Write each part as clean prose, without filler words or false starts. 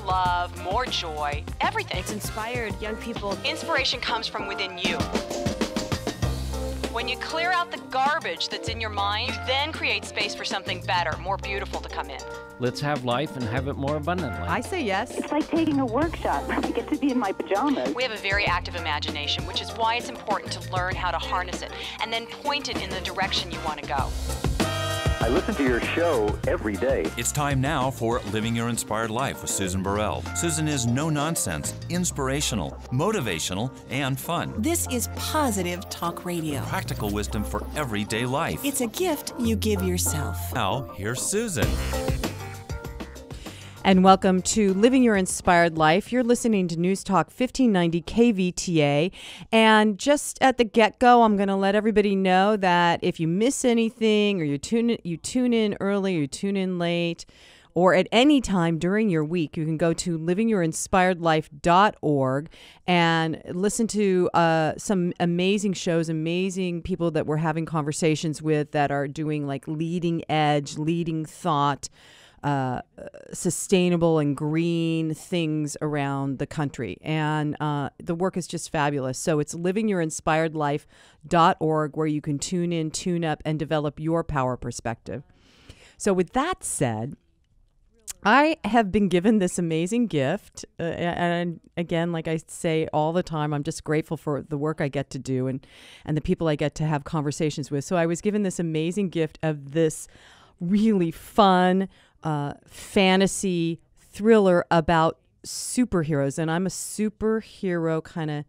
more love, more joy, everything. It's inspired young people. Inspiration comes from within you. When you clear out the garbage that's in your mind, you then create space for something better, more beautiful to come in. Let's have life and have it more abundantly. I say yes. It's like taking a workshop. I get to be in my pajamas. We have a very active imagination, which is why it's important to learn how to harness it and then point it in the direction you want to go. I listen to your show every day. It's time now for Living Your Inspired Life with Susan Burrell. Susan is no-nonsense, inspirational, motivational, and fun. This is Positive Talk Radio. Practical wisdom for everyday life. It's a gift you give yourself. Now, here's Susan. And welcome to Living Your Inspired Life. You're listening to News Talk 1590 KVTA. And just at the get-go, I'm going to let everybody know that if you miss anything or you tune in early or you tune in late or at any time during your week, you can go to livingyourinspiredlife.org and listen to some amazing shows, amazing people that we're having conversations with that are doing like leading edge, leading thought, sustainable and green things around the country. And the work is just fabulous. So it's livingyourinspiredlife.org where you can tune in, tune up, and develop your power perspective. So with that said, I have been given this amazing gift. And again, like I say all the time, I'm just grateful for the work I get to do and the people I get to have conversations with. So I was given this amazing gift of this really fun fantasy thriller about superheroes. And I'm a superhero kind of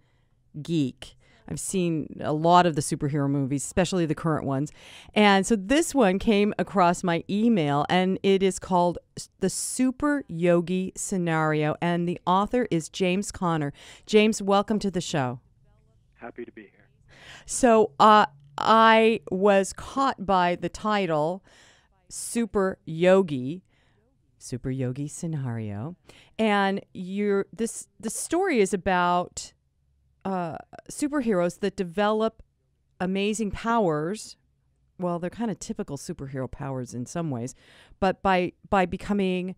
geek. I've seen a lot of the superhero movies, especially the current ones. And so this one came across my email, and it is called The Superyogi Scenario. And the author is James Connor. James, welcome to the show. Happy to be here. So I was caught by the title, Superyogi Scenario, and the story is about superheroes that develop amazing powers. Well, they're kind of typical superhero powers in some ways, but by becoming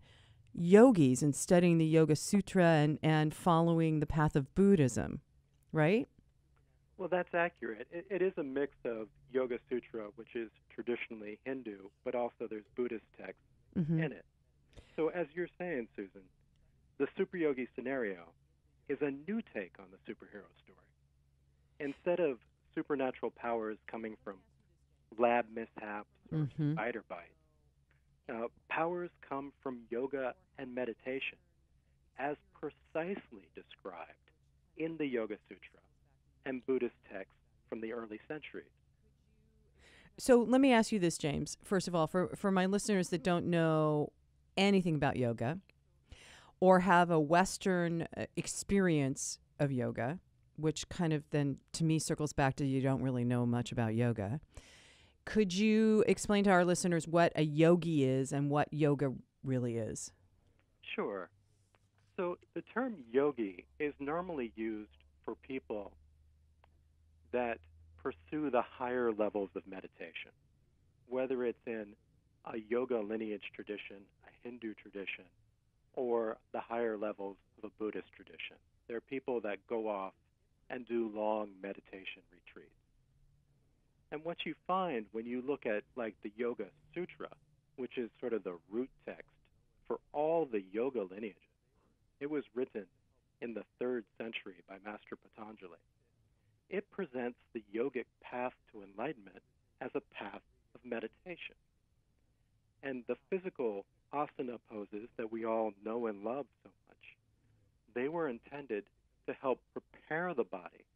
yogis and studying the Yoga Sutra and following the path of Buddhism, right? Well, that's accurate. It is a mix of Yoga Sutra, which is traditionally Hindu, but also there's Buddhist texts in it. So as you're saying, Susan, the Superyogi Scenario is a new take on the superhero story. Instead of supernatural powers coming from lab mishaps or spider bites, powers come from yoga and meditation, as precisely described in the Yoga Sutra and Buddhist texts from the early centuries. So let me ask you this, James. First of all, for my listeners that don't know anything about yoga or have a Western experience of yoga, which kind of then to me circles back to you don't really know much about yoga, could you explain to our listeners what a yogi is and what yoga really is? Sure. So the term yogi is normally used for people that pursue the higher levels of meditation, whether it's in a yoga lineage tradition, a Hindu tradition, or the higher levels of a Buddhist tradition. There are people that go off and do long meditation retreats. And what you find when you look at, like, the Yoga Sutra, which is sort of the root text for all the yoga lineages, it was written in the 3rd century by Master Patanjali. It presents the yogic path to enlightenment as a path of meditation. And the physical asana poses that we all know and love so much, they were intended to help prepare the body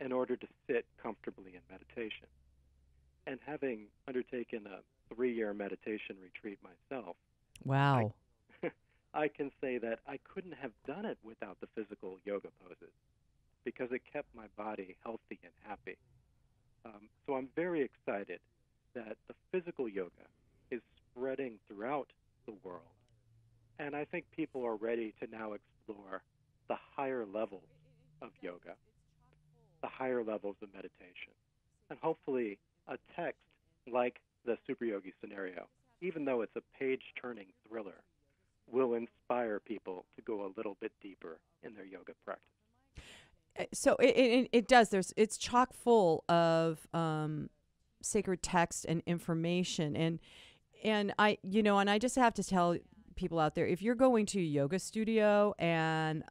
in order to sit comfortably in meditation. And having undertaken a 3-year meditation retreat myself, wow, I can say that I couldn't have done it without the physical yoga poses, because it kept my body healthy and happy. So I'm very excited that the physical yoga is spreading throughout the world. And I think people are ready to now explore the higher levels of yoga, the higher levels of meditation. And hopefully a text like the Superyogi Scenario, even though it's a page-turning thriller, will inspire people to go a little bit deeper in their yoga practice. So it does. It's chock full of sacred text and information, and I, you know, and I just have to tell people out there, if you're going to a yoga studio and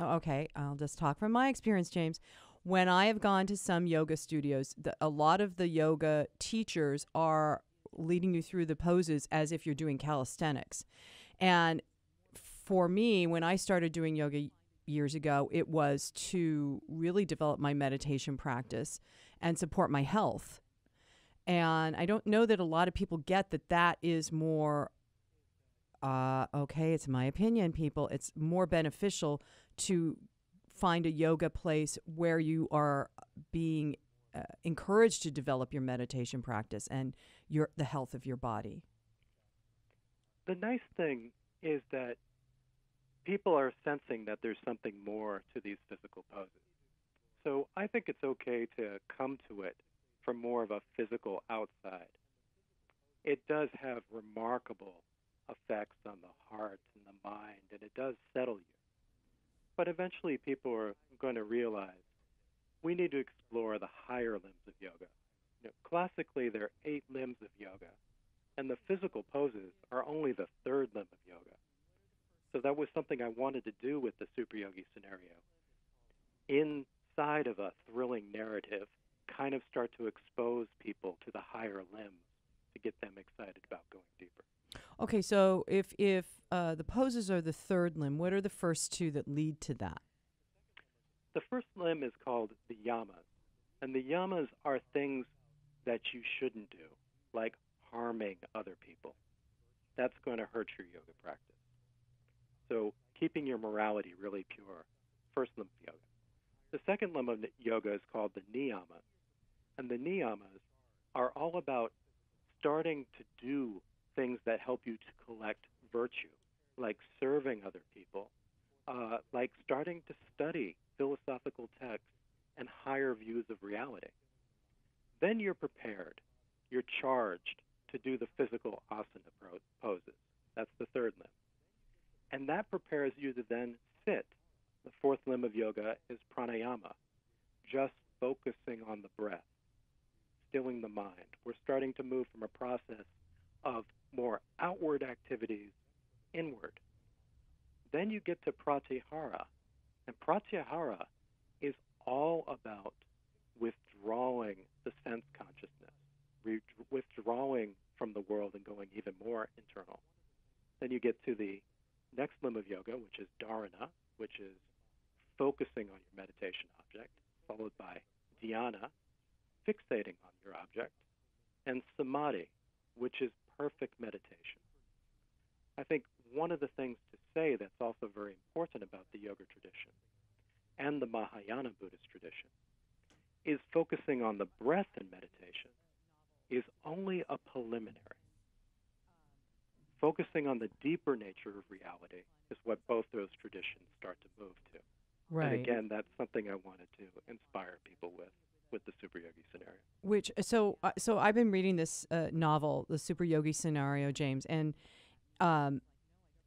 okay, I'll just talk from my experience, James. When I have gone to some yoga studios, a lot of the yoga teachers are leading you through the poses as if you're doing calisthenics. And for me, when I started doing yoga years ago, it was to really develop my meditation practice and support my health. And I don't know that a lot of people get that that is more, okay, it's my opinion, people, it's more beneficial to find a yoga place where you are being encouraged to develop your meditation practice and the health of your body. The nice thing is that people are sensing that there's something more to these physical poses. So I think it's okay to come to it from more of a physical outside. It does have remarkable effects on the heart and the mind, and it does settle you. But eventually people are going to realize we need to explore the higher limbs of yoga. You know, classically, there are 8 limbs of yoga, and the physical poses are only the third limb of yoga. So that was something I wanted to do with the Superyogi Scenario. Inside of a thrilling narrative, kind of start to expose people to the higher limbs to get them excited about going deeper. Okay, so if the poses are the third limb, what are the first two that lead to that? The first limb is called the yamas, and the yamas are things that you shouldn't do, like harming other people. That's going to hurt your yoga practice. So keeping your morality really pure, first limb of yoga. The second limb of yoga is called the niyamas, and the niyamas are all about starting to do things that help you to collect virtue, like serving other people, like starting to study philosophical texts and higher views of reality. Then you're prepared, you're charged to do the physical asana poses. That's the third limb. And that prepares you to then sit. The fourth limb of yoga is pranayama, just focusing on the breath, stilling the mind. We're starting to move from a process of more outward activities inward. Then you get to pratyahara, and pratyahara is all about withdrawing the sense consciousness, withdrawing from the world and going even more internal. Then you get to the next limb of yoga, which is dharana, which is focusing on your meditation object, followed by dhyana, fixating on your object, and samadhi, which is perfect meditation. I think one of the things to say that's also very important about the yoga tradition and the Mahayana Buddhist tradition is focusing on the breath in meditation is only a preliminary. Focusing on the deeper nature of reality is what both those traditions start to move to. Right. And again, that's something I wanted to inspire people with the Superyogi Scenario. Which, so I've been reading this novel, The Superyogi Scenario, James, and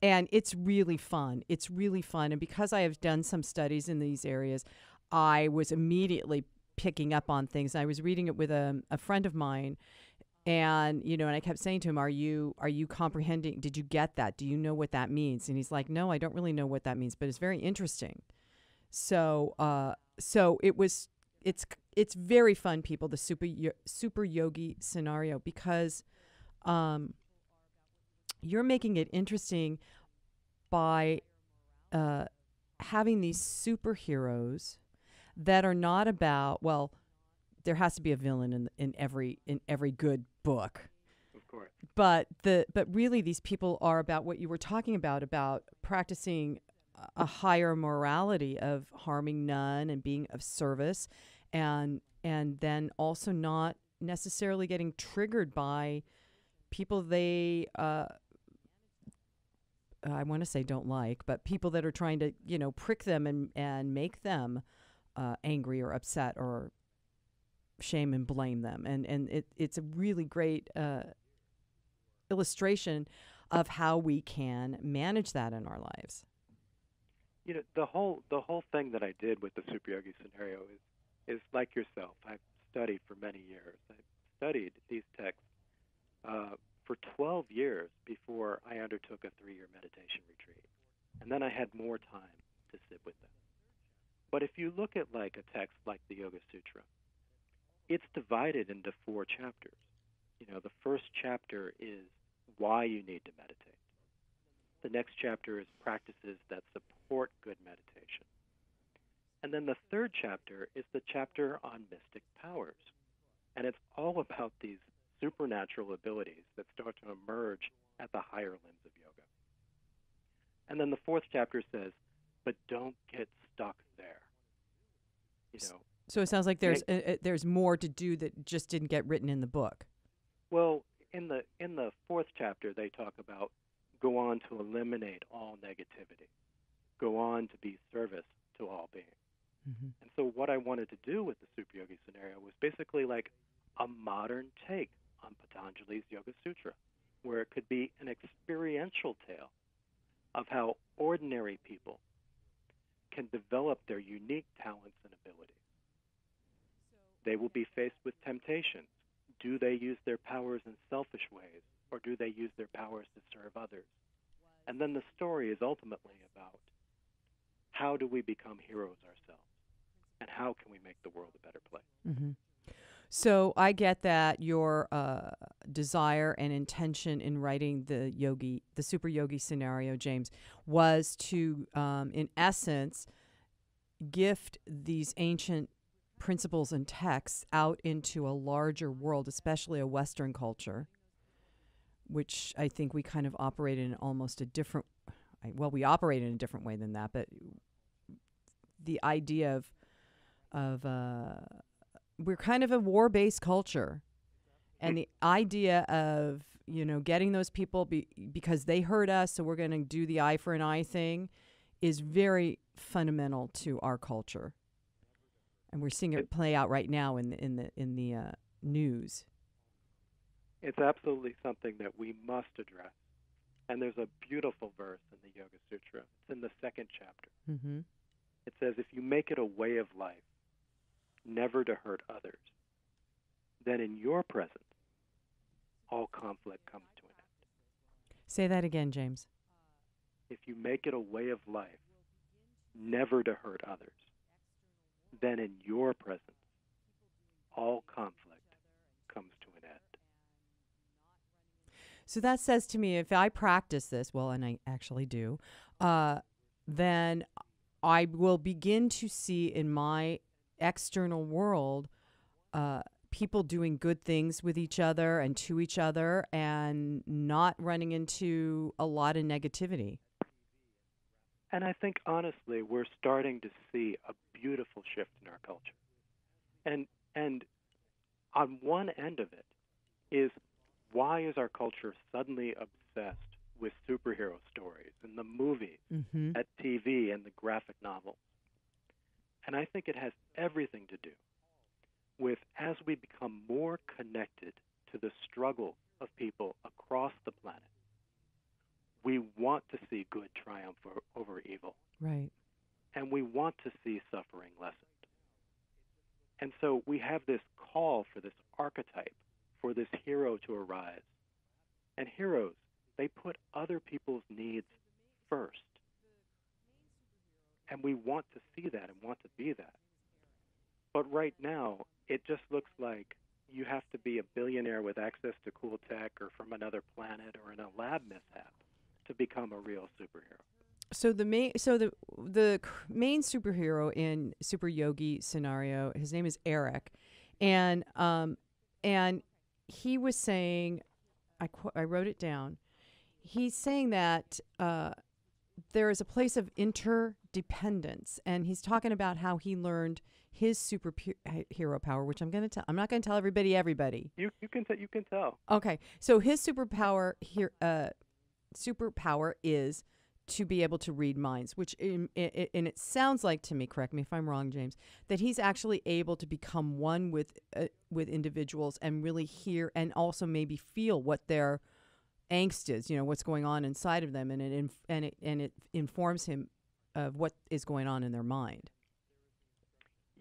it's really fun. It's really fun. And because I have done some studies in these areas, I was immediately picking up on things. I was reading it with a friend of mine, and, you know, and I kept saying to him, are you comprehending? Did you get that? Do you know what that means? And he's like, no, I don't really know what that means, but it's very interesting. So, it's very fun, people, the Superyogi Scenario, because, you're making it interesting by having these superheroes that are not about, well, there has to be a villain in every good book. Of course. But really these people are about what you were talking about practicing a higher morality of harming none and being of service, and then also not necessarily getting triggered by people they I want to say don't like, but people that are trying to, you know, prick them and make them angry or upset or shame and blame them. And it's a really great illustration of how we can manage that in our lives. You know, the whole thing that I did with the Superyogi Scenario is like yourself. I've studied for many years. I studied these texts for 12 years before I undertook a 3-year meditation retreat. And then I had more time to sit with them. But if you look at like a text like the Yoga Sutra, it's divided into 4 chapters. You know, the first chapter is why you need to meditate. The next chapter is practices that support good meditation. And then the third chapter is the chapter on mystic powers. And it's all about these supernatural abilities that start to emerge at the higher limbs of yoga. And then the fourth chapter says, but don't get stuck there. You know. So it sounds like there's more to do that just didn't get written in the book. Well, in the fourth chapter, they talk about go on to eliminate all negativity, go on to be service to all beings. Mm-hmm. And so what I wanted to do with the Superyogi Scenario was basically like a modern take on Patanjali's Yoga Sutra, where it could be an experiential tale of how ordinary people can develop their unique talents and abilities. They will be faced with temptations. Do they use their powers in selfish ways, or do they use their powers to serve others? And then the story is ultimately about how do we become heroes ourselves, and how can we make the world a better place? Mm-hmm. So I get that your desire and intention in writing the Superyogi Scenario, James, was to, in essence, gift these ancient principles and texts out into a larger world, especially a Western culture, which I think we kind of operate in almost a different, well, we operate in a different way than that, but the idea of we're kind of a war-based culture, and the idea of, you know, getting those people because they hurt us, so we're going to do the eye for an eye thing is very fundamental to our culture, and we're seeing it play out right now in the news. It's absolutely something that we must address, and there's a beautiful verse in the Yoga Sutra. It's in the 2nd chapter. Mm-hmm. It says, "If you make it a way of life, never to hurt others, then in your presence, all conflict comes to an end." Say that again, James. If you make it a way of life, never to hurt others, then in your presence, all conflict comes to an end. So that says to me, if I practice this, well, and I actually do, then I will begin to see in my external world people doing good things with each other and to each other and not running into a lot of negativity. And I think, honestly, we're starting to see a beautiful shift in our culture. And on one end of it is, why is our culture suddenly obsessed with superhero stories and the movies, mm-hmm. at TV and the graphic novels? And I think it has everything to do with, as we become more connected to the struggle of people across the planet, we want to see good triumph over evil. Right. And we want to see suffering lessened. And so we have this call for this archetype, for this hero to arise. And heroes, they put other people's needs first. And we want to see that and want to be that. But right now, it just looks like you have to be a billionaire with access to cool tech or from another planet or in a lab mishap to become a real superhero. So the main superhero in Superyogi Scenario, his name is Eric, and he was saying, I wrote it down. He's saying that there is a place of interdependence, and he's talking about how he learned his superhero power, which I'm going to tell. I'm not going to tell everybody. You can tell. Okay, so his superpower here, superpower is to be able to read minds, which and it sounds like to me, correct me if I'm wrong, James, that he's actually able to become one with individuals and really hear and also maybe feel what their angst is, you know, what's going on inside of them, and it informs him of what is going on in their mind.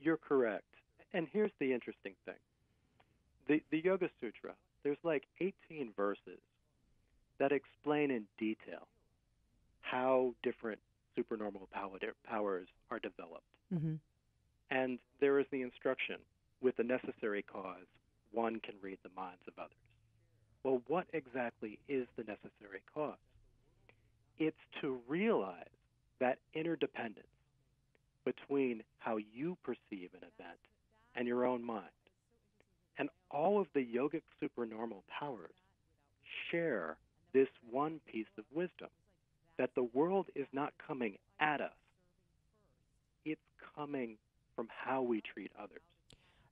You're correct. And here's the interesting thing. The Yoga Sutra, there's like 18 verses that explain in detail how different supernormal powers are developed. Mm-hmm. And there is the instruction, with the necessary cause, one can read the minds of others. Well, what exactly is the necessary cause? It's to realize that interdependence between how you perceive an event and your own mind. And all of the yogic supernormal powers share this one piece of wisdom, that the world is not coming at us. It's coming from how we treat others.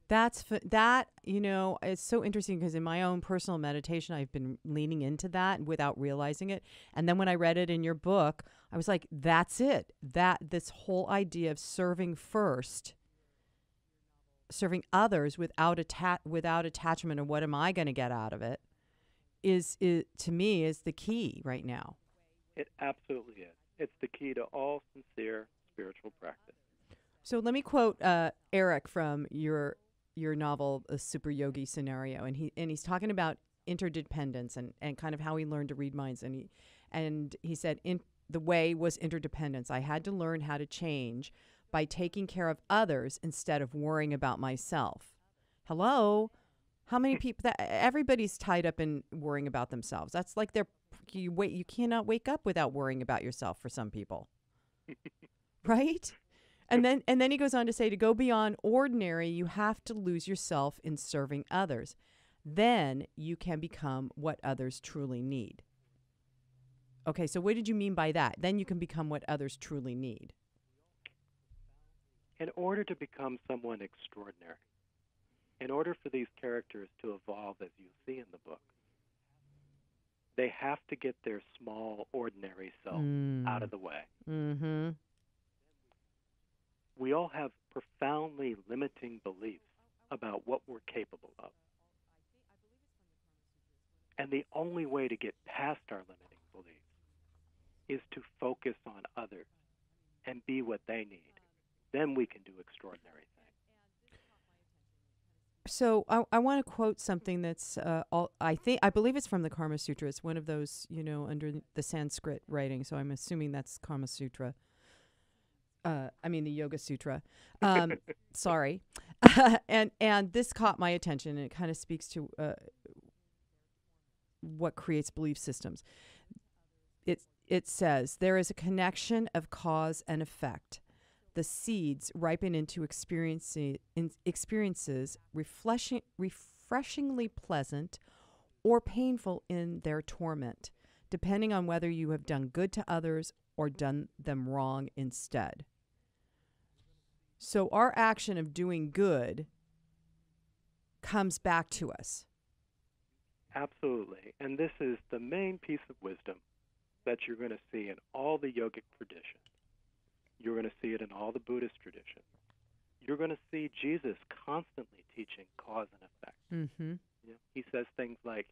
That, you know, it's so interesting, because in my own personal meditation, I've been leaning into that without realizing it. And then when I read it in your book, I was like, that's it. This whole idea of serving first, serving others without attachment and what am I going to get out of it is to me is the key right now. It absolutely is. It's the key to all sincere spiritual practice. So let me quote Eric from your novel, The Superyogi Scenario, and he's talking about interdependence and kind of how he learned to read minds, and he said, the way was interdependence. I had to learn how to change by taking care of others instead of worrying about myself. Hello, how many people? Everybody's tied up in worrying about themselves. That's like you cannot wake up without worrying about yourself for some people, right? And then he goes on to say, to go beyond ordinary, you have to lose yourself in serving others. Then you can become what others truly need. Okay, so what did you mean by that? Then you can become what others truly need. In order to become someone extraordinary, in order for these characters to evolve as you see in the book, they have to get their small, ordinary self out of the way. Mm-hmm. We all have profoundly limiting beliefs about what we're capable of. And the only way to get past our limiting beliefs is to focus on others and be what they need. Then we can do extraordinary things. So I want to quote something that's I believe it's from the Karma Sutra. It's one of those, you know, under the Sanskrit writing. So I'm assuming that's Karma Sutra. The Yoga Sutra. Sorry. And this caught my attention, and it kind of speaks to what creates belief systems. It says, there is a connection of cause and effect. The seeds ripen into experiences refreshingly pleasant or painful in their torment, depending on whether you have done good to others or done them wrong instead. So our action of doing good comes back to us. Absolutely. And this is the main piece of wisdom that you're going to see in all the yogic traditions. You're going to see it in all the Buddhist traditions. You're going to see Jesus constantly teaching cause and effect. Mm-hmm. You know, he says things like,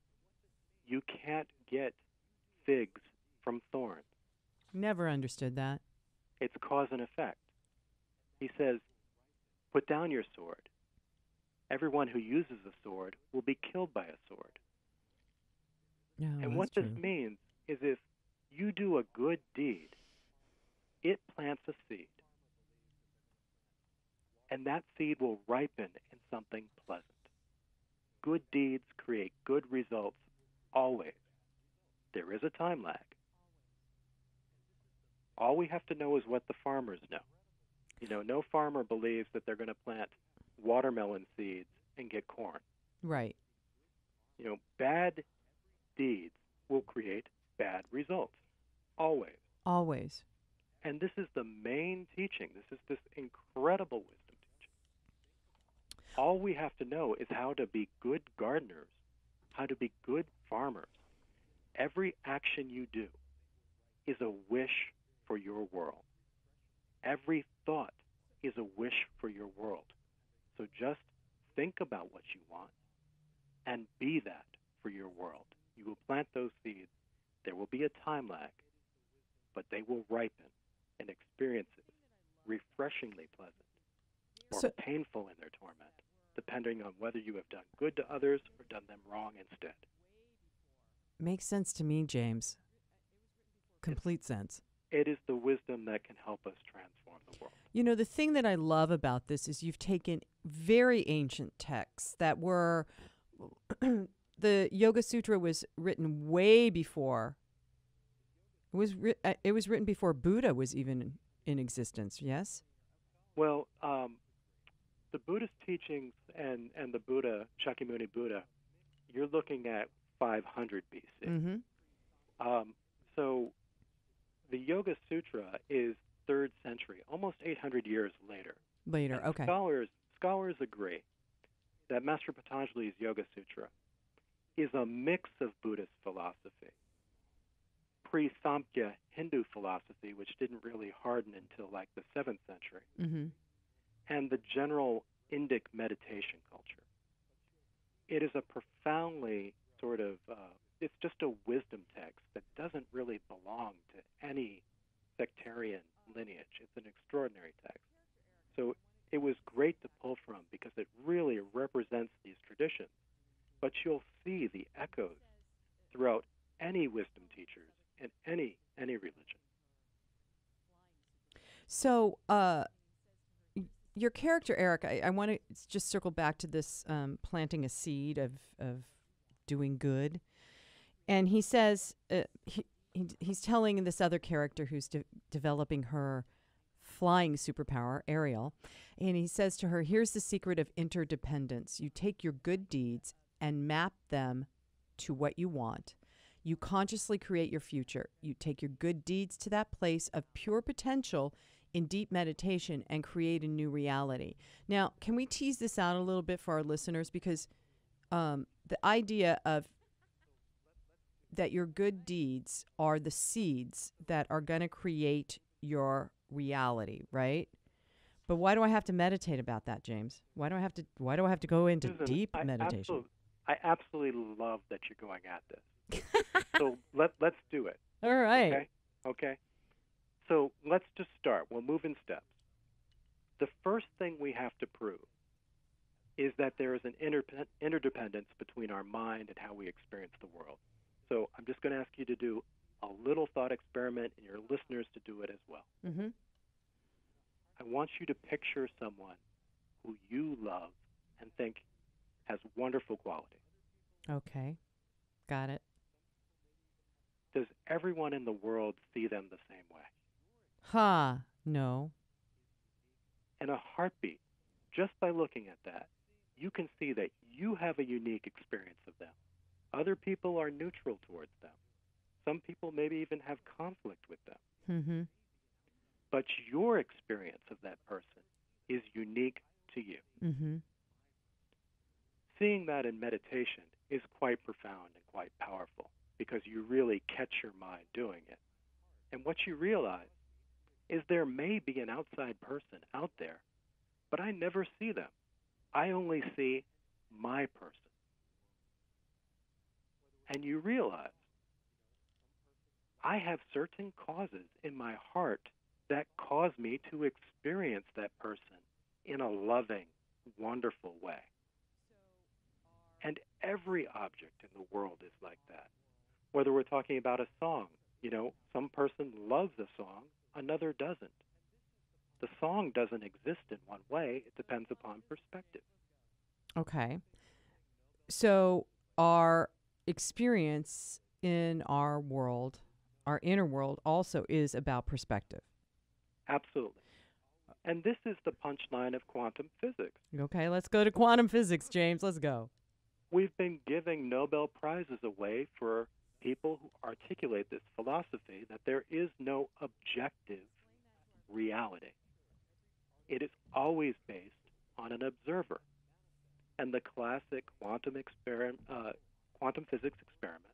you can't get figs from thorns. Never understood that. It's cause and effect. He says, put down your sword. Everyone who uses a sword will be killed by a sword. No, and what this means is, if you do a good deed, it plants a seed. And that seed will ripen in something pleasant. Good deeds create good results always. There is a time lag. All we have to know is what the farmers know. You know, no farmer believes that they're going to plant watermelon seeds and get corn. Right. You know, bad deeds will create bad results. Always. Always. And this is the main teaching. This is this incredible wisdom teaching. All we have to know is how to be good gardeners, how to be good farmers. Every action you do is a wish for your world. Every thought is a wish for your world. So just think about what you want and be that for your world. You will plant those seeds. There will be a time lag, but they will ripen and experience it refreshingly pleasant or painful in their torment, depending on whether you have done good to others or done them wrong instead. Makes sense to me, James. Complete sense. It is the wisdom that can help us transform the world. You know, the thing that I love about this is you've taken very ancient texts that were... The Yoga Sutra was written way before. It was written before Buddha was even in existence, yes? Well, the Buddhist teachings and the Buddha, Shakyamuni Buddha, you're looking at 500 BC. Mm-hmm. So the Yoga Sutra is 3rd century, almost 800 years later. And okay. Scholars agree that Master Patanjali's Yoga Sutra is a mix of Buddhist philosophy, pre-Samkhya Hindu philosophy, which didn't really harden until like the 7th century, mm-hmm. and the general Indic meditation culture. It is a profoundly sort of, it's just a wisdom text that doesn't really belong to any sectarian lineage. It's an extraordinary text. So it was great to pull from because it really represents these traditions. But you'll see the echoes throughout any wisdom teachers and any religion. So your character, Eric, I want to just circle back to this planting a seed of doing good. And he says, he's telling this other character who's developing her flying superpower, Ariel, and he says to her, here's the secret of interdependence. You take your good deeds and map them to what you want. You consciously create your future. You take your good deeds to that place of pure potential in deep meditation and create a new reality. Now, can we tease this out a little bit for our listeners? Because the idea of that your good deeds are the seeds that are going to create your reality, right? But why do I have to meditate about that, James? Why do I have to go into deep meditation? I absolutely love that you're going at this. So let's do it. All right. Okay. So let's just start. We'll move in steps. The first thing we have to prove is that there is an interdependence between our mind and how we experience the world. So I'm just going to ask you to do a little thought experiment and your listeners to do it as well. Mm-hmm. I want you to picture someone who you love and think has wonderful quality. Okay. Got it. Does everyone in the world see them the same way? No. In a heartbeat, just by looking at that, you can see that you have a unique experience of them. Other people are neutral towards them. Some people maybe even have conflict with them. Mm-hmm. But your experience of that person is unique to you. Mm-hmm. Seeing that in meditation is quite profound and quite powerful because you really catch your mind doing it. And what you realize is there may be an outside person out there, but I never see them. I only see my person. And you realize I have certain causes in my heart that cause me to experience that person in a loving, wonderful way. And every object in the world is like that. Whether we're talking about a song, you know, some person loves a song, another doesn't. The song doesn't exist in one way. It depends upon perspective. Okay. So our experience in our world, our inner world, also is about perspective. Absolutely. And this is the punchline of quantum physics. Okay, let's go to quantum physics, James. Let's go. We've been giving Nobel Prizes away for people who articulate this philosophy that there is no objective reality. It is always based on an observer. And the classic quantum physics experiment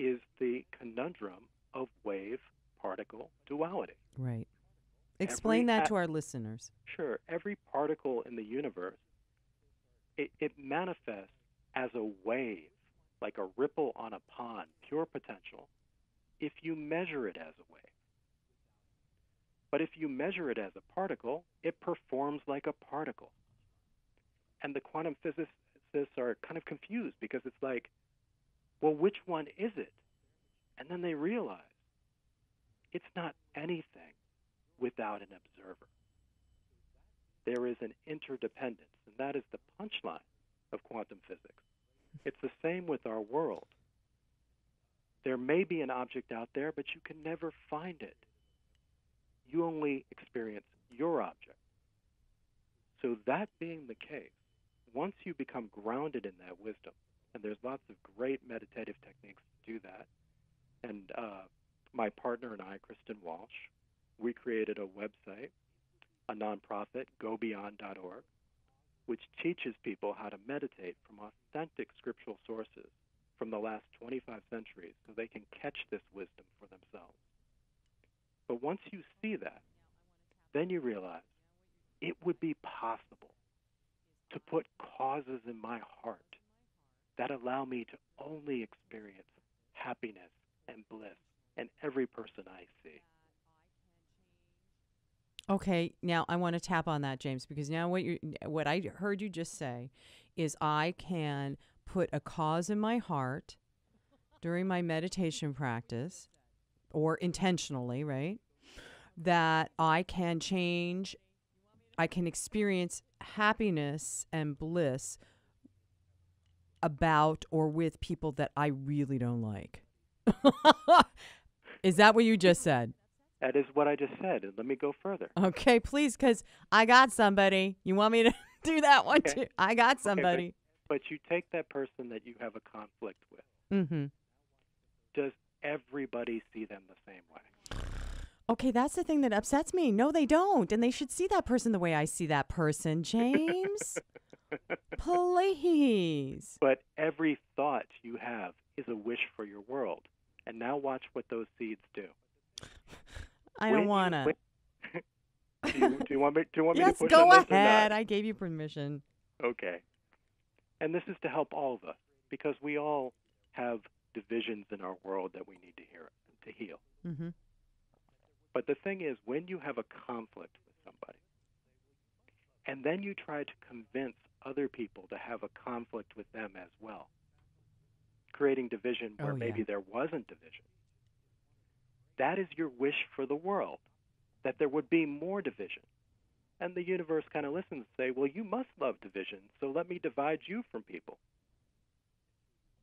is the conundrum of wave-particle duality. Right. Explain that to our listeners. Sure. Every particle in the universe, it manifests as a wave like a ripple on a pond, pure potential, if you measure it as a wave. But if you measure it as a particle, it performs like a particle. And the quantum physicists are kind of confused because it's like, well, which one is it? And then they realize it's not anything without an observer. There is an interdependence, and that is the punchline of quantum physics. It's the same with our world. There may be an object out there, but you can never find it. You only experience your object. So that being the case, once you become grounded in that wisdom, and there's lots of great meditative techniques to do that, and my partner and I, Kristin Walsh, we created a website, a nonprofit, gobeyond.org, which teaches people how to meditate from authentic scriptural sources from the last 25 centuries so they can catch this wisdom for themselves. But once you see that, then you realize it would be possible to put causes in my heart that allow me to only experience happiness and bliss in every person I see. Okay, now I want to tap on that, James, because now what I heard you just say is I can put a cause in my heart during my meditation practice, or intentionally, right, that I can change, I can experience happiness and bliss about or with people that I really don't like. Is that what you just said? That is what I just said. Let me go further. Okay, please, because I got somebody. You want me to do that one okay. too? I got somebody. Okay, but you take that person that you have a conflict with. Mm-hmm. Does everybody see them the same way? Okay, that's the thing that upsets me. No, they don't. And they should see that person the way I see that person, James. Please. But every thought you have is a wish for your world. And now watch what those seeds do. I don't want to. Do you want me to yes, push on this? Yes, go ahead. I gave you permission. Okay. And this is to help all of us, because we all have divisions in our world that we need to heal. Mm-hmm. But the thing is, when you have a conflict with somebody, and then you try to convince other people to have a conflict with them as well, creating division where maybe there wasn't division, that is your wish for the world, that there would be more division. And the universe kind of listens and say, well, you must love division, so let me divide you from people.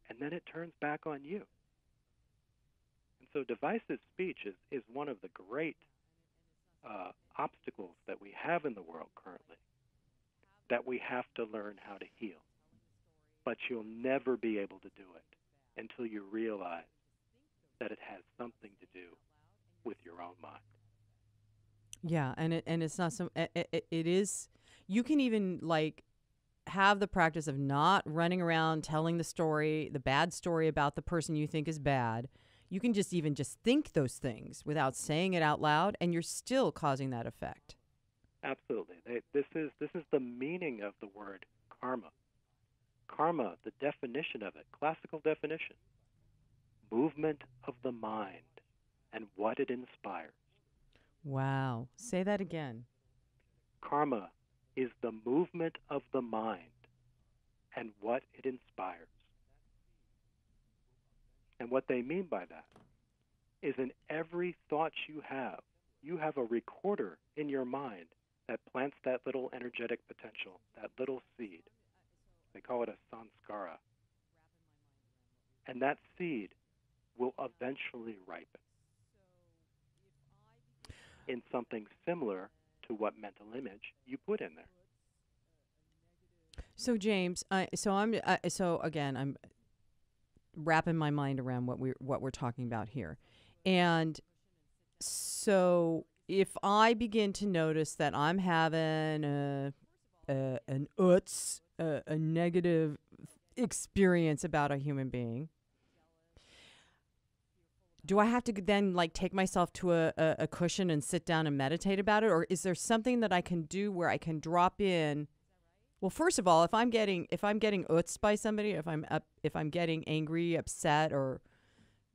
And then it turns back on you. And so divisive speech is one of the great obstacles that we have in the world currently, that we have to learn how to heal. But you'll never be able to do it until you realize that it has something to do with your own mind. Yeah, and it's not so. It is. You can even like have the practice of not running around telling the story, the bad story about the person you think is bad. You can just even just think those things without saying it out loud, and you're still causing that effect. Absolutely. This is the meaning of the word karma. Karma, the definition of it, classical definition. Movement of the mind and what it inspires. Wow. Say that again. Karma is the movement of the mind and what it inspires. And what they mean by that is in every thought you have a recorder in your mind that plants that little energetic potential, that little seed. They call it a sanskara. And that seed will eventually ripen in something similar to what mental image you put in there. So James, I'm wrapping my mind around what we're talking about here, and so if I begin to notice that I'm having a negative experience about a human being. Do I have to then like take myself to a cushion and sit down and meditate about it? Or is there something that I can do where I can drop in Well, first of all, if I'm getting utzed by somebody, if I'm getting angry, upset, or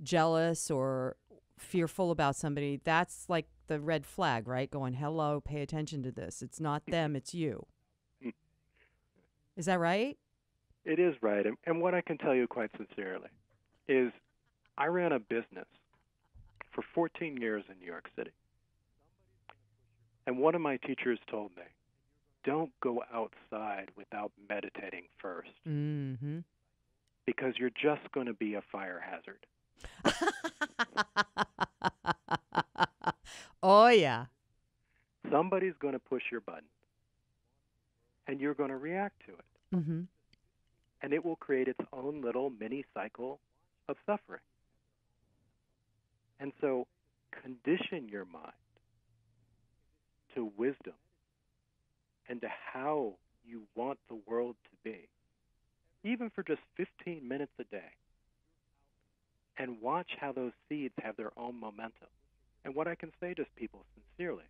jealous, or fearful about somebody, that's like the red flag, right? Going, hello, pay attention to this. It's not them, it's you. Is that right? It is right. And what I can tell you quite sincerely is I ran a business for 14 years in New York City. And one of my teachers told me, don't go outside without meditating first, mm-hmm. because you're just going to be a fire hazard. Oh, yeah. Somebody's going to push your button, and you're going to react to it. Mm-hmm. And it will create its own little mini cycle of suffering. And so condition your mind to wisdom and to how you want the world to be, even for just 15 minutes a day, and watch how those seeds have their own momentum. And what I can say to people sincerely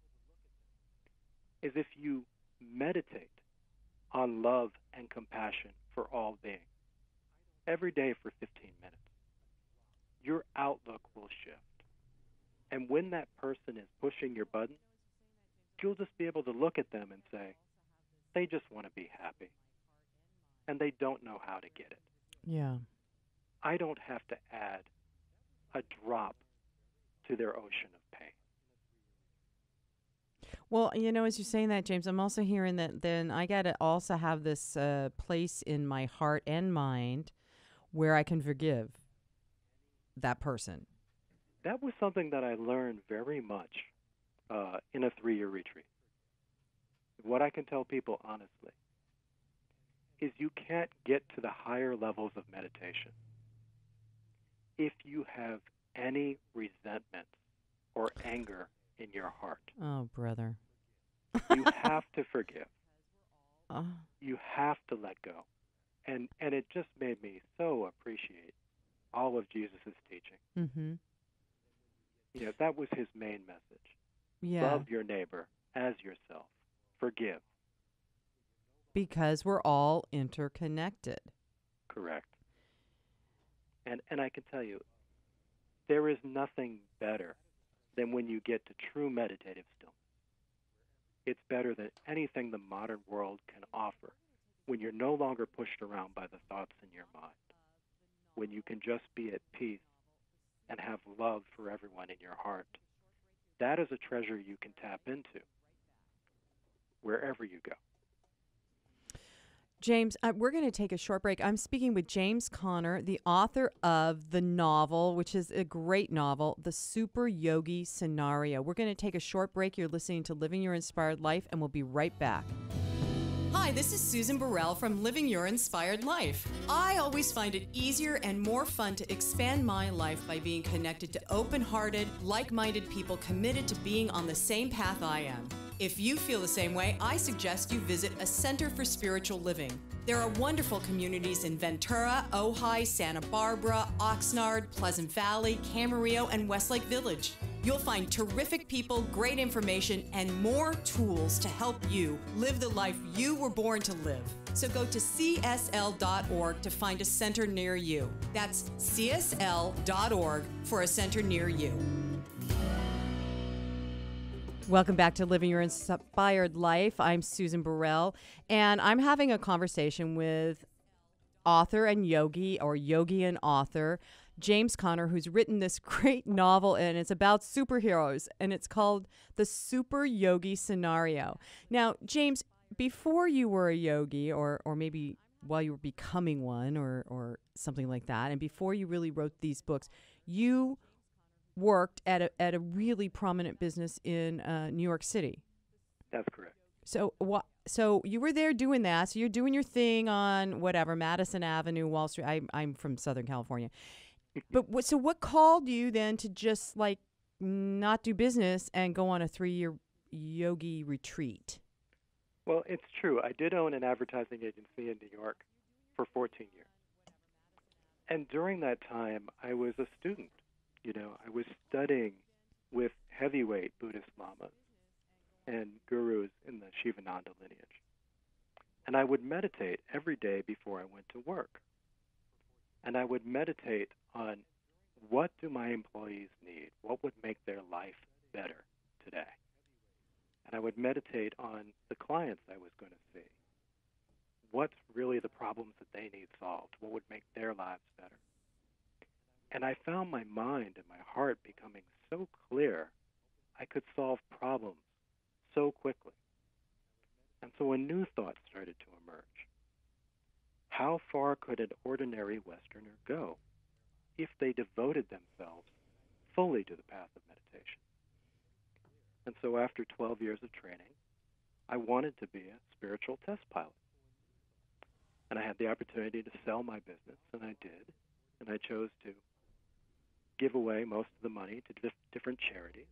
is if you meditate on love and compassion for all beings every day for 15 minutes, your outlook will shift. And when that person is pushing your button, you'll just be able to look at them and say, they just want to be happy, and they don't know how to get it. Yeah. I don't have to add a drop to their ocean of pain. Well, you know, as you're saying that, James, I'm also hearing that then I got to also have this place in my heart and mind where I can forgive that person. That was something that I learned very much in a 3-year retreat. What I can tell people honestly is you can't get to the higher levels of meditation if you have any resentment or anger in your heart. Oh, brother. You have to forgive. You have to let go. And it just made me so appreciate all of Jesus' teaching. Mm-hmm. You know, that was his main message. Yeah. Love your neighbor as yourself. Forgive. Because we're all interconnected. Correct. And I can tell you, there is nothing better than when you get to true meditative stillness. It's better than anything the modern world can offer when you're no longer pushed around by the thoughts in your mind, when you can just be at peace and have love for everyone in your heart. That is a treasure you can tap into wherever you go. James, we're going to take a short break. I'm speaking with James Connor, the author of the novel, which is a great novel, The Superyogi Scenario. We're going to take a short break. You're listening to Living Your Inspired Life, and we'll be right back. Hi, this is Susan Burrell from Living Your Inspired Life. I always find it easier and more fun to expand my life by being connected to open-hearted, like-minded people committed to being on the same path I am. If you feel the same way, I suggest you visit a Center for Spiritual Learning. There are wonderful communities in Ventura, Ojai, Santa Barbara, Oxnard, Pleasant Valley, Camarillo, and Westlake Village. You'll find terrific people, great information, and more tools to help you live the life you were born to live. So go to csl.org to find a center near you. That's csl.org for a center near you. Welcome back to Living Your Inspired Life. I'm Susan Burrell, and I'm having a conversation with author and yogi, or yogi and author, James Connor, who's written this great novel, and it's about superheroes, and it's called The Superyogi Scenario. Now, James, before you were a yogi, or maybe while you were becoming one, or something like that, and before you really wrote these books, you worked at a really prominent business in New York City. That's correct. So you were there doing that. So you're doing your thing on whatever, Madison Avenue, Wall Street. I'm from Southern California. But what called you then to just like not do business and go on a 3-year yogi retreat? Well, it's true. I did own an advertising agency in New York for 14 years. And during that time, I was a student. You know, I was studying with heavyweight Buddhist lamas and gurus in the Shivananda lineage. And I would meditate every day before I went to work. And I would meditate on what do my employees need? What would make their life better today? And I would meditate on the clients I was going to see. What's really the problems that they need solved? What would make their lives better? And I found my mind and my heart becoming so clear, I could solve problems so quickly. And so a new thought started to emerge. How far could an ordinary Westerner go if they devoted themselves fully to the path of meditation? And so after 12 years of training, I wanted to be a spiritual test pilot. And I had the opportunity to sell my business, and I did. And I chose to give away most of the money to different charities.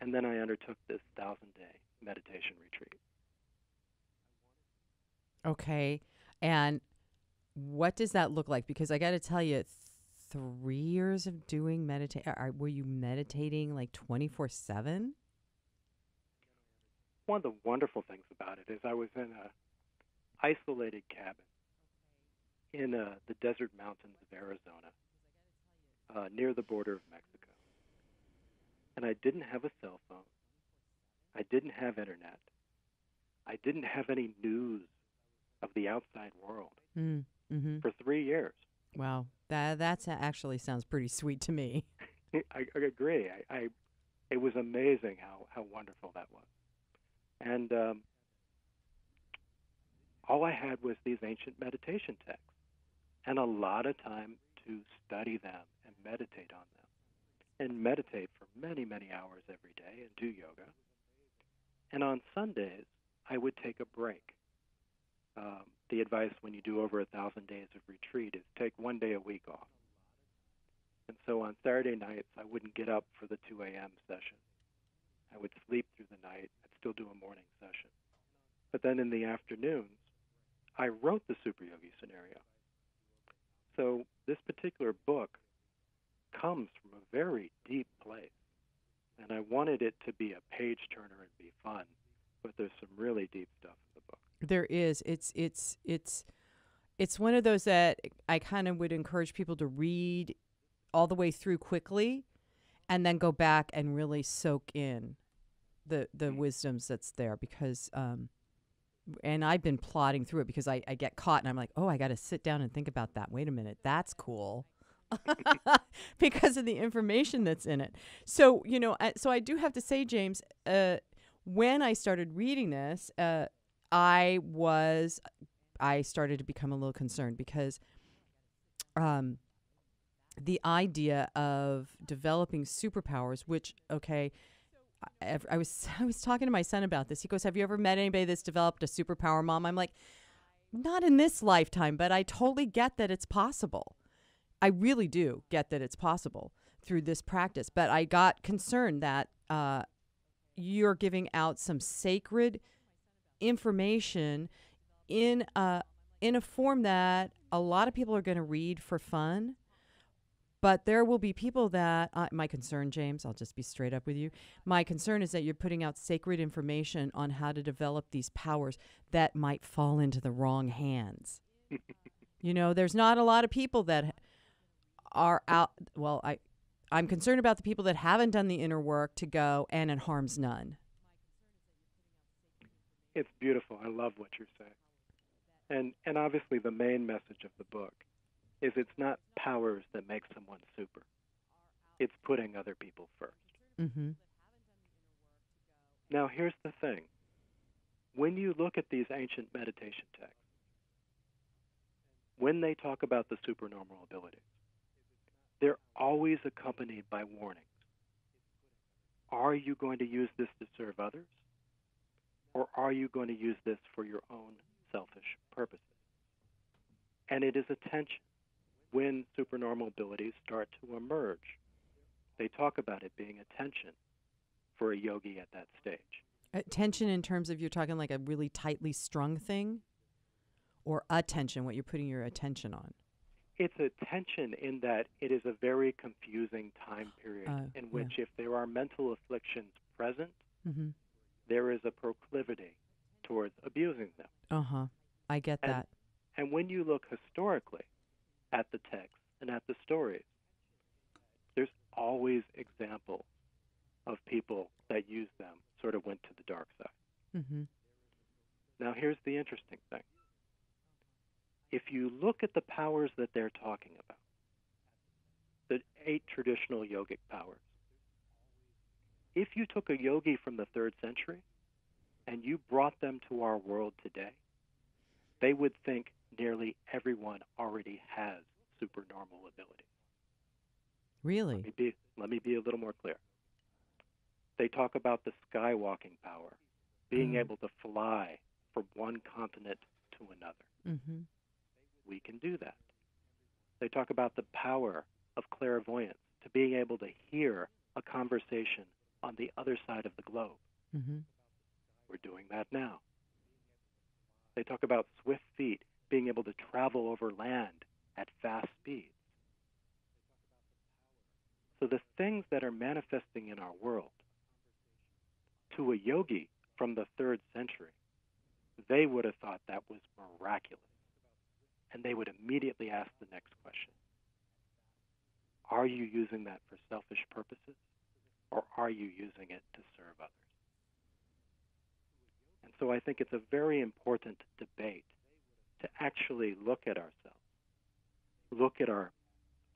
And then I undertook this 1,000-day meditation retreat. Okay. And what does that look like? Because I got to tell you, 3 years of doing meditation, were you meditating like 24/7? One of the wonderful things about it is I was in a isolated cabin in the desert mountains of Arizona, near the border of Mexico. And I didn't have a cell phone. I didn't have internet. I didn't have any news of the outside world for 3 years. Wow. That actually sounds pretty sweet to me. I agree. It was amazing how wonderful that was. And all I had was these ancient meditation texts and a lot of time to study them and meditate on them and meditate for many, many hours every day and do yoga. And on Sundays, I would take a break. The advice when you do over 1,000 days of retreat is take one day a week off. And so on Saturday nights, I wouldn't get up for the 2 a.m. session. I would sleep through the night. I'd still do a morning session. But then in the afternoons, I wrote The Superyogi Scenario. So this particular book comes from a very deep place. And I wanted it to be a page turner and be fun. But there's some really deep stuff in the book. There is. It's one of those that I kind of would encourage people to read all the way through quickly and then go back and really soak in the wisdoms that's there, because and I've been plodding through it because I get caught and I'm like, oh, I got to sit down and think about that. Wait a minute. That's cool. Because of the information that's in it. So, you know, so I do have to say, James, when I started reading this, I started to become a little concerned because the idea of developing superpowers, which, okay, I was talking to my son about this. He goes, have you ever met anybody that's developed a superpower, Mom? I'm like, not in this lifetime, but I totally get that it's possible. I really do get that it's possible through this practice. But I got concerned that you're giving out some sacred information in a form that a lot of people are going to read for fun, but there will be people that my concern, James, I'll just be straight up with you. My concern is that you're putting out sacred information on how to develop these powers that might fall into the wrong hands. You know, there's not a lot of people that are out. Well, I'm concerned about the people that haven't done the inner work to go and it harms none. It's beautiful. I love what you're saying. And obviously the main message of the book is it's not powers that make someone super. It's putting other people first. Mm-hmm. Now, here's the thing. When you look at these ancient meditation texts, when they talk about the supernormal abilities, they're always accompanied by warnings. Are you going to use this to serve others? Or are you going to use this for your own selfish purposes? And it is a tension when supernormal abilities start to emerge. They talk about it being a tension for a yogi at that stage. A tension in terms of you're talking like a really tightly strung thing? Or attention, what you're putting your attention on? It's a tension in that it is a very confusing time period in which if there are mental afflictions present, there is a proclivity towards abusing them. I get that. And when you look historically at the text and at the stories, there's always examples of people that used them sort of went to the dark side. Mm-hmm. Now, here's the interesting thing. If you look at the powers that they're talking about, the 8 traditional yogic powers, if you took a yogi from the 3rd century and you brought them to our world today, they would think nearly everyone already has supernormal ability. Really? Let me be a little more clear. They talk about the skywalking power, being able to fly from one continent to another. Mm-hmm. We can do that. They talk about the power of clairvoyance, to being able to hear a conversation on the other side of the globe. Mm-hmm. We're doing that now. They talk about swift feet, being able to travel over land at fast speeds. So the things that are manifesting in our world, to a yogi from the 3rd century, they would have thought that was miraculous. And they would immediately ask the next question. Are you using that for selfish purposes, or are you using it to serve others? And so I think it's a very important debate to actually look at ourselves, look at our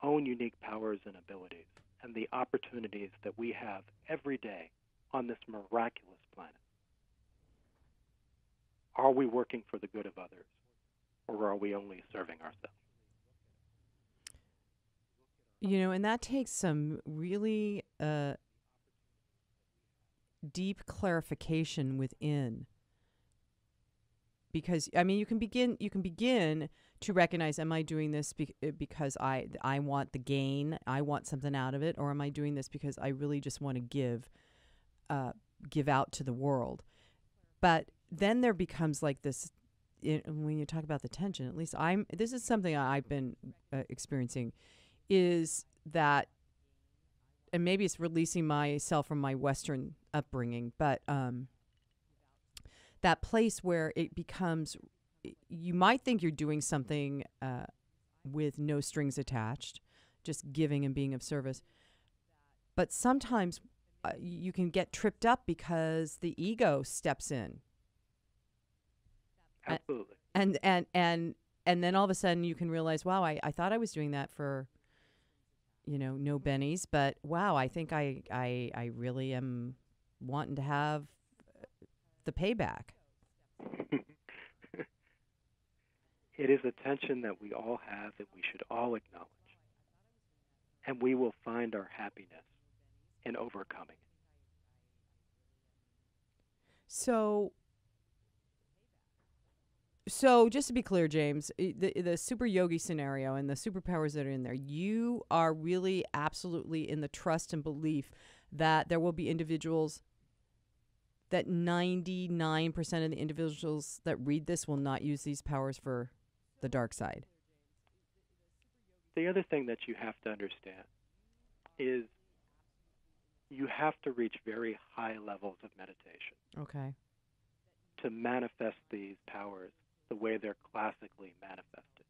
own unique powers and abilities, and the opportunities that we have every day on this miraculous planet. Are we working for the good of others, or are we only serving ourselves? You know, and that takes some really deep clarification within. Because, I mean, you can begin to recognize, am I doing this because I want the gain, I want something out of it, or am I doing this because I really just want to give out to the world? But then there becomes like this, when you talk about the tension, at least this is something I've been experiencing, is that, and maybe it's releasing myself from my Western upbringing, but that place where it becomes, you might think you're doing something with no strings attached, just giving and being of service. But sometimes you can get tripped up because the ego steps in. Absolutely. And then all of a sudden you can realize, wow, I thought I was doing that for, you know, no bennies, but wow, I think I really am wanting to have the payback. It is a tension that we all have, that we should all acknowledge. And we will find our happiness in overcoming it. So just to be clear, James, the super yogi scenario and the superpowers that are in there, you are really absolutely in the trust and belief that there will be individuals, that 99% of the individuals that read this will not use these powers for the dark side. The other thing that you have to understand is you have to reach very high levels of meditation. Okay. To manifest these powers the way they're classically manifested.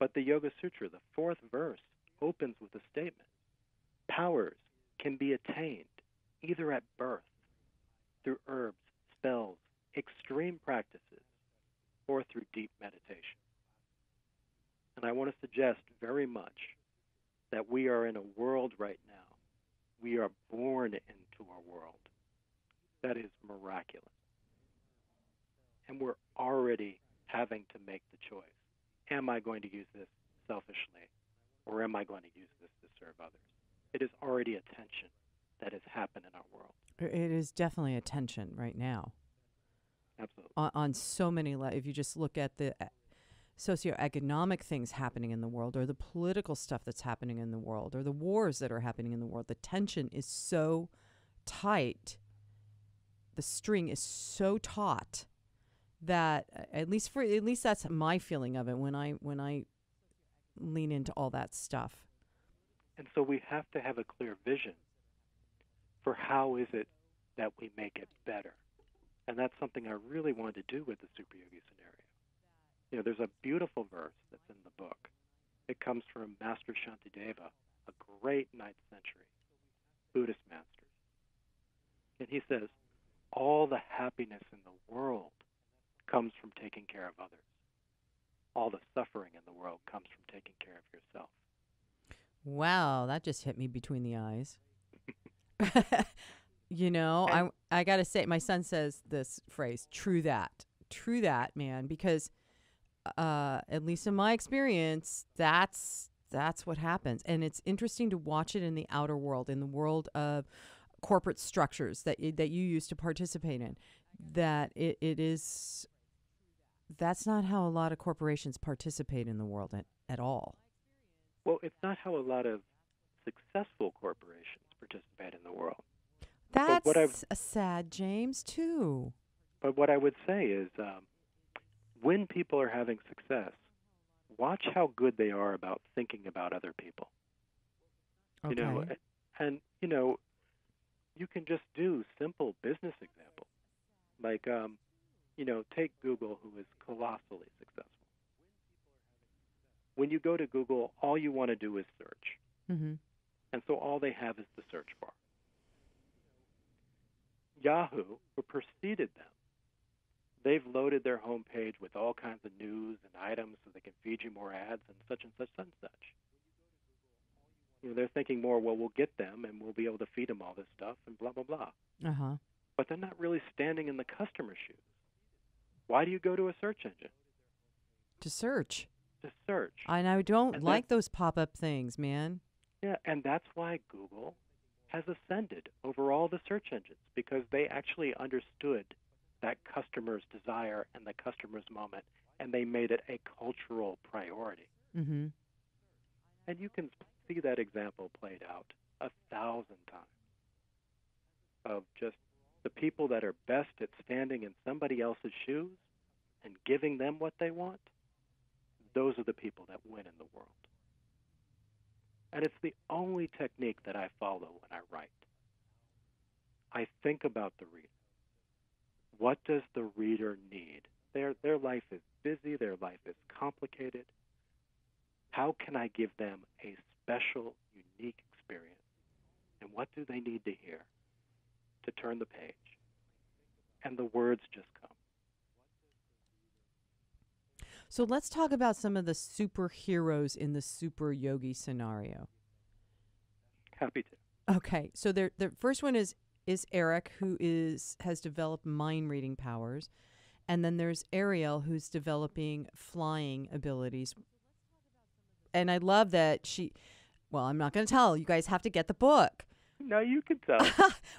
But the Yoga Sutra, the 4th verse, opens with a statement. Powers can be attained either at birth, through herbs, spells, extreme practices, or through deep meditation. And I want to suggest very much that we are in a world right now. We are born into a world that is miraculous. And we're already having to make the choice. Am I going to use this selfishly, or am I going to use this to serve others? It is already a tension that has happened in our world. It is definitely a tension right now. Absolutely. On so many levels. If you just look at the socioeconomic things happening in the world, or the political stuff that's happening in the world, or the wars that are happening in the world, the tension is so tight. The string is so taut. That at least that's my feeling of it when I lean into all that stuff. And so we have to have a clear vision for how is it that we make it better. And that's something I really wanted to do with the Super Yogi Scenario. You know, there's a beautiful verse that's in the book. It comes from Master Shantideva, a great 9th century Buddhist master. And he says, all the happiness in the world comes from taking care of others. All the suffering in the world comes from taking care of yourself. Wow, that just hit me between the eyes. You know, I got to say, my son says this phrase, true that, man, because at least in my experience, that's what happens. And it's interesting to watch it in the outer world, in the world of corporate structures that you used to participate in, that it is, that's not how a lot of corporations participate in the world at all. Well, it's not how a lot of successful corporations participate in the world. That's sad, James, too. But what I would say is when people are having success, watch how good they are about thinking about other people. Okay. You know, and, you know, you can just do simple business examples. Like, you know, take Google, who is colossally successful. When you go to Google, all you want to do is search. Mm-hmm. And so all they have is the search bar. Yahoo, who preceded them, they've loaded their homepage with all kinds of news and items so they can feed you more ads and such and such and such. You know, they're thinking more, well, we'll get them and we'll be able to feed them all this stuff and blah, blah, blah. Uh-huh. But they're not really standing in the customer's shoes. Why do you go to a search engine? To search. To search. And I don't like those pop-up things, man. Yeah, and that's why Google has ascended over all the search engines, because they actually understood that customer's desire and the customer's moment, and they made it a cultural priority. Mm-hmm. And you can see that example played out 1,000 times of just the people that are best at standing in somebody else's shoes and giving them what they want. Those are the people that win in the world. And it's the only technique that I follow when I write. I think about the reader. What does the reader need? Their life is busy. Their life is complicated. How can I give them a special, unique experience? And what do they need to hear to turn the page? And the words just come. So let's talk about some of the superheroes in the super yogi scenario. Happy to. Okay. So the first one is Eric, who has developed mind reading powers. And then there's Ariel, who's developing flying abilities. And I love that she, well, I'm not going to tell. You guys have to get the book. No, you can tell.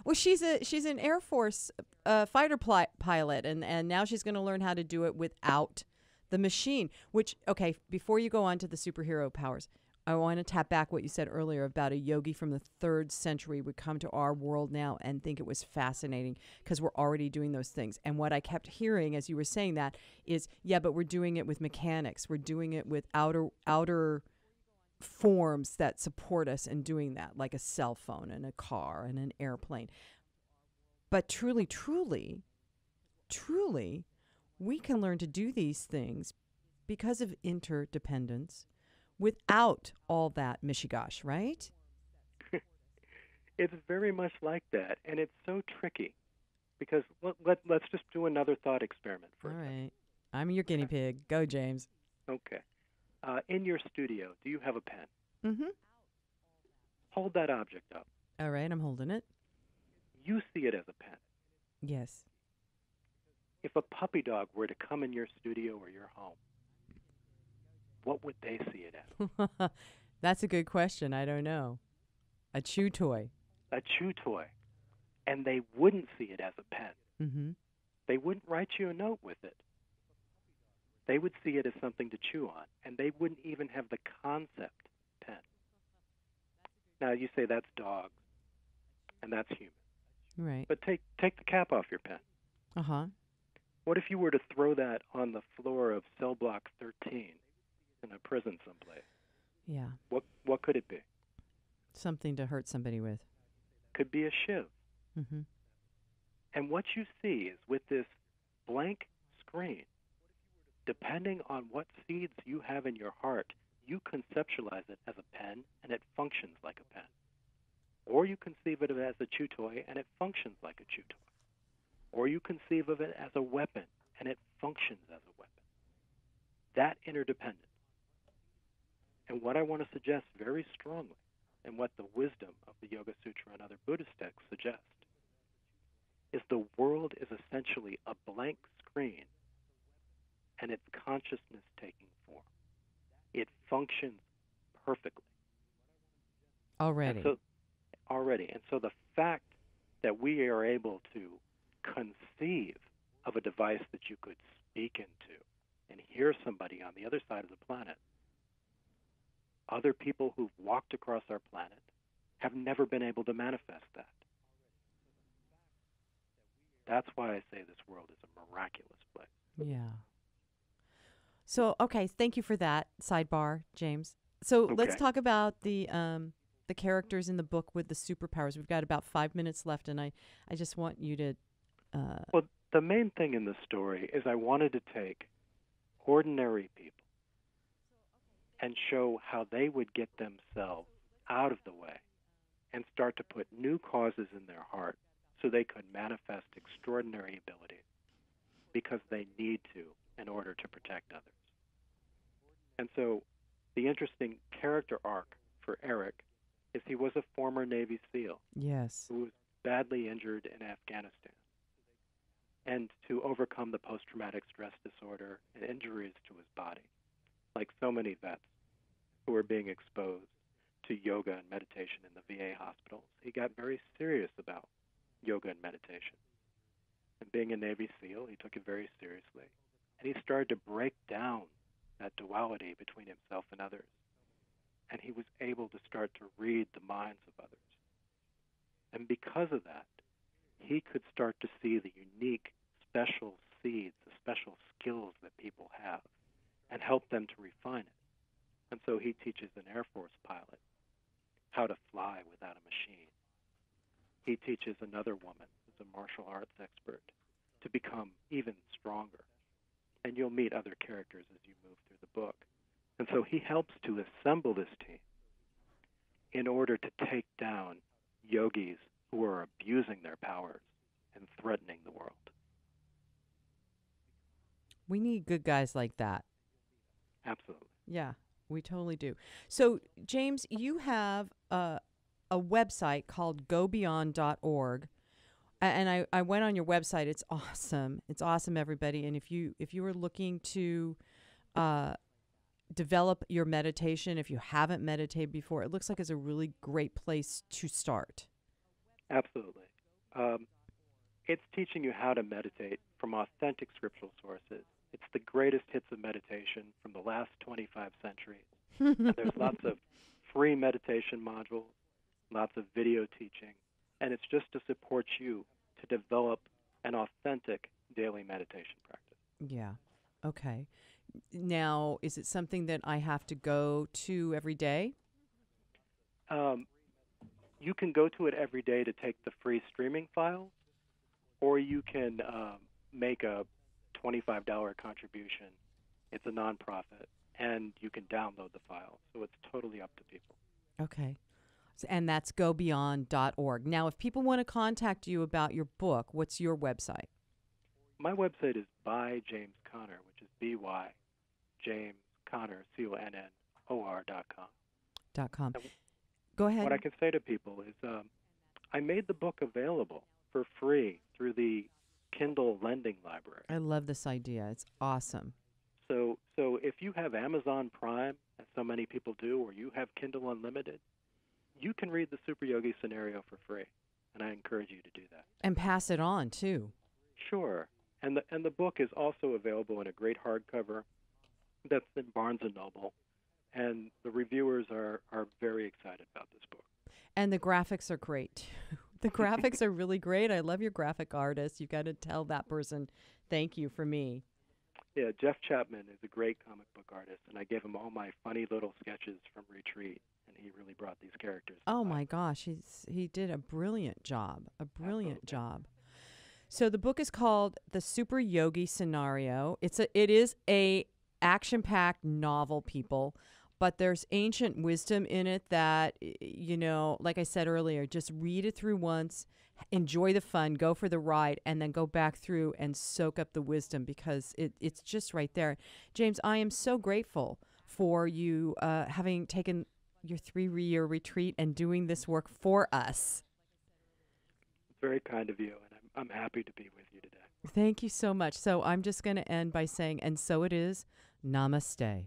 Well, she's an Air Force fighter pilot, and now she's going to learn how to do it without the machine, which, okay, before you go on to the superhero powers, I want to tap back what you said earlier about a yogi from the 3rd century would come to our world now and think it was fascinating because we're already doing those things. And what I kept hearing as you were saying that is, yeah, but we're doing it with mechanics. We're doing it with outer forms that support us in doing that, like a cell phone and a car and an airplane. But truly, truly, truly, we can learn to do these things because of interdependence without all that mishigash, right? It's very much like that, and it's so tricky because let's just do another thought experiment for a second. All right. I'm your guinea pig. Go, James. Okay. In your studio, do you have a pen? Mm-hmm. Hold that object up. All right, I'm holding it. You see it as a pen. Yes. If a puppy dog were to come in your studio or your home, what would they see it as? That's a good question. I don't know. A chew toy. A chew toy. And they wouldn't see it as a pen. Mm-hmm. They wouldn't write you a note with it. They would see it as something to chew on, and they wouldn't even have the concept pen. Now, you say that's dogs, and that's human. Right. But take the cap off your pen. Uh-huh. What if you were to throw that on the floor of cell block 13 in a prison someplace? Yeah. What could it be? Something to hurt somebody with. Could be a shiv. Mm-hmm. And what you see is with this blank screen, depending on what seeds you have in your heart, you conceptualize it as a pen, and it functions like a pen. Or you conceive of it as a chew toy, and it functions like a chew toy. Or you conceive of it as a weapon, and it functions as a weapon. That interdependence. And what I want to suggest very strongly, and what the wisdom of the Yoga Sutra and other Buddhist texts suggest, is the world is essentially a blank screen and its consciousness taking form. It functions perfectly. And so the fact that we are able to conceive of a device that you could speak into and hear somebody on the other side of the planet, other people who've walked across our planet have never been able to manifest that. That's why I say this world is a miraculous place. Yeah. So, okay, thank you for that sidebar, James. So let's talk about the characters in the book with the superpowers. We've got about 5 minutes left, and I just want you to... Well, the main thing in the story is I wanted to take ordinary people and show how they would get themselves out of the way and start to put new causes in their heart so they could manifest extraordinary abilities, because they need to in order to protect others. And so the interesting character arc for Eric is he was a former Navy SEAL, yes, who was badly injured in Afghanistan. And to overcome the post-traumatic stress disorder and injuries to his body, like so many vets who were being exposed to yoga and meditation in the VA hospitals, he got very serious about yoga and meditation. And being a Navy SEAL, he took it very seriously. And he started to break down that duality between himself and others. And he was able to start to read the minds of others. And because of that, he could start to see the unique, special seeds, the special skills that people have, and help them to refine it. And so he teaches an Air Force pilot how to fly without a machine. He teaches another woman, who's a martial arts expert, to become even stronger. And you'll meet other characters as you move through the book. And so he helps to assemble this team in order to take down yogis who are abusing their powers and threatening the world. We need good guys like that. Absolutely. Yeah, we totally do. So, James, you have a website called gobeyond.org, and I went on your website. It's awesome. It's awesome, everybody. And if you are looking to develop your meditation, if you haven't meditated before, it looks like it's a really great place to start. Absolutely. It's teaching you how to meditate from authentic scriptural sources. It's the greatest hits of meditation from the last 25 centuries. And there's lots of free meditation modules, lots of video teaching, and it's just to support you to develop an authentic daily meditation practice. Yeah. Okay. Now, is it something that I have to go to every day? You can go to it every day to take the free streaming file, or you can make a $25 contribution. It's a nonprofit, and you can download the file. So it's totally up to people. Okay. And that's gobeyond.org. Now, if people want to contact you about your book, what's your website? My website is by James Connor, which is by James Connor, CONNOR.com. Go ahead. What I can say to people is I made the book available for free through the Kindle lending library. I love this idea. It's awesome. So if you have Amazon Prime, as so many people do, or you have Kindle Unlimited, you can read The Superyogi Scenario for free, and I encourage you to do that. And pass it on, too. Sure. And the book is also available in a great hardcover that's in Barnes & Noble, and the reviewers are very excited about this book. And the graphics are great. The graphics are really great. I love your graphic artist. You've got to tell that person, thank you for me. Yeah, Jeff Chapman is a great comic book artist, and I gave him all my funny little sketches from Retreat, and he really brought these characters. Oh, my gosh. He did a brilliant job. So the book is called The Superyogi Scenario. It is a action-packed novel, people, but there's ancient wisdom in it that, you know, like I said earlier, just read it through once, enjoy the fun, go for the ride, and then go back through and soak up the wisdom, because it's just right there. James, I am so grateful for you having taken your 3-year retreat and doing this work for us. Very kind of you, and I'm happy to be with you today. Thank you so much. So I'm just going to end by saying, and so it is, namaste.